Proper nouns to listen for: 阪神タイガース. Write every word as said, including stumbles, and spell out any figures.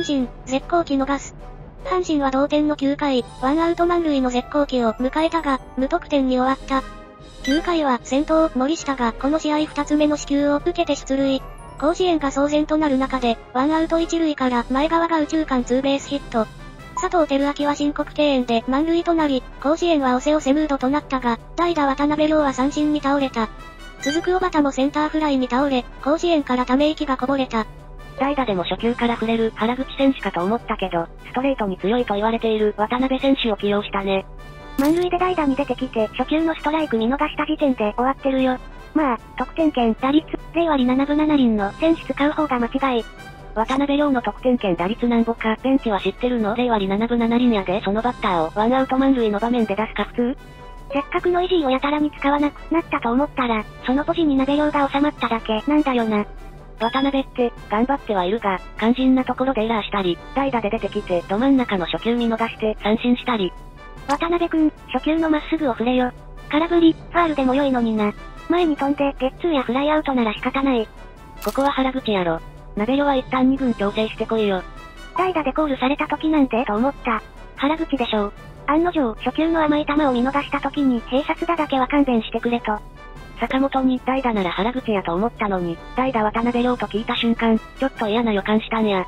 阪神、絶好機逃す。阪神は同点のきゅうかい、ワンアウト満塁の絶好機を迎えたが、無得点に終わった。きゅうかいは先頭、森下がこの試合ふたつめの四球を受けて出塁。甲子園が騒然となる中で、ワンアウト一塁から前川が右中間ツーベースヒット。佐藤輝明は申告敬遠で満塁となり、甲子園は押せ押せムードとなったが、代打渡辺亮は三振に倒れた。続く小畑もセンターフライに倒れ、甲子園からため息がこぼれた。代打でも初球から触れる原口選手かと思ったけど、ストレートに強いと言われている渡辺選手を起用したね。満塁で代打に出てきて、初球のストライク見逃した時点で終わってるよ。まあ、得点圏打率ゼロわりななぶななりんの選手使う方が間違い。渡辺亮の得点圏打率なんぼか、ベンチは知ってるの ゼロわりななぶななりんやで、そのバッターをワンアウト満塁の場面で出すか普通。せっかくのイジーをやたらに使わなくなったと思ったら、そのポジに鍋量が収まっただけなんだよな。渡辺って、頑張ってはいるが、肝心なところでエラーしたり、代打で出てきて、ど真ん中の初球見逃して三振したり。渡辺くん、初球のまっすぐを振れよ。空振り、ファールでも良いのにな。前に飛んで、ゲッツーやフライアウトなら仕方ない。ここは原口やろ。鍋量は一旦二軍調整してこいよ。代打でコールされた時なんでと思った。原口でしょう。案の定、初球の甘い球を見逃した時に、併殺打だけは勘弁してくれと。坂本に代打なら原口やと思ったのに、代打渡辺亮と聞いた瞬間、ちょっと嫌な予感したんや。